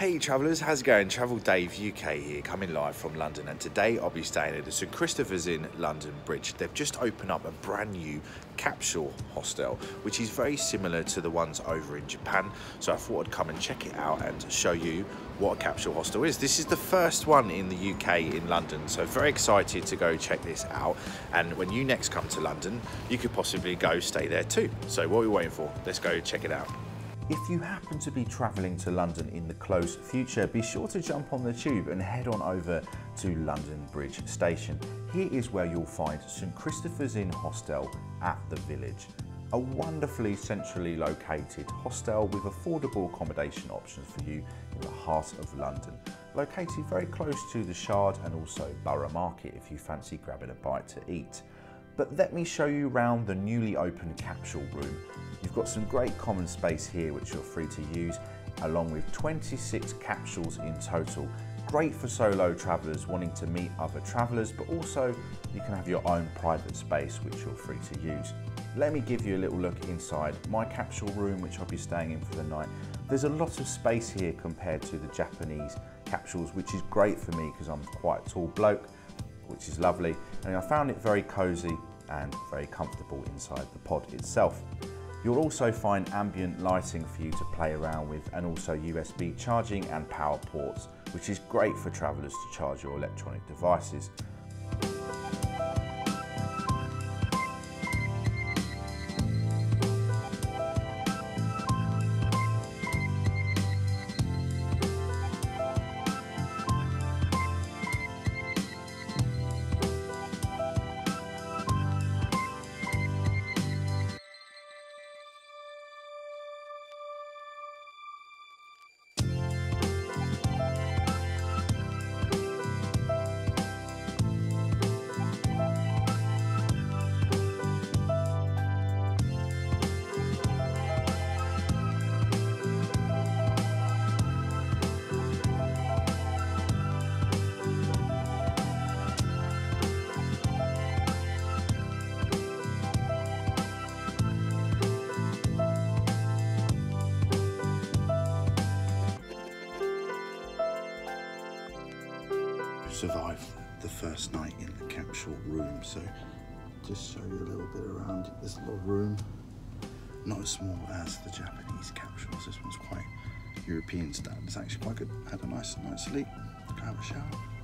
Hey travellers, how's it going? Travel Dave UK here, coming live from London, and today I'll be staying at the St. Christopher's Inn, London Bridge. They've just opened up a brand new capsule hostel, which is very similar to the ones over in Japan. So I thought I'd come and check it out and show you what a capsule hostel is. This is the first one in the UK in London, so very excited to go check this out. And when you next come to London, you could possibly go stay there too. So what are you waiting for? Let's go check it out. If you happen to be travelling to London in the close future, be sure to jump on the tube and head on over to London Bridge Station. Here is where you'll find St. Christopher's Inn Hostel at The Village. A wonderfully centrally located hostel with affordable accommodation options for you in the heart of London. Located very close to The Shard and also Borough Market if you fancy grabbing a bite to eat. But let me show you around the newly opened capsule room. You've got some great common space here which you're free to use, along with 26 capsules in total. Great for solo travellers wanting to meet other travellers, but also you can have your own private space which you're free to use. Let me give you a little look inside my capsule room which I'll be staying in for the night. There's a lot of space here compared to the Japanese capsules, which is great for me because I'm quite a tall bloke, which is lovely, and I found it very cosy and very comfortable inside the pod itself. You'll also find ambient lighting for you to play around with, and also USB charging and power ports, which is great for travellers to charge your electronic devices. Survive the first night in the capsule room, so just show you a little bit around it. There's a little room, not as small as the Japanese capsules. This one's quite European style. It's actually quite good. Had a nice night's sleep, have a shower.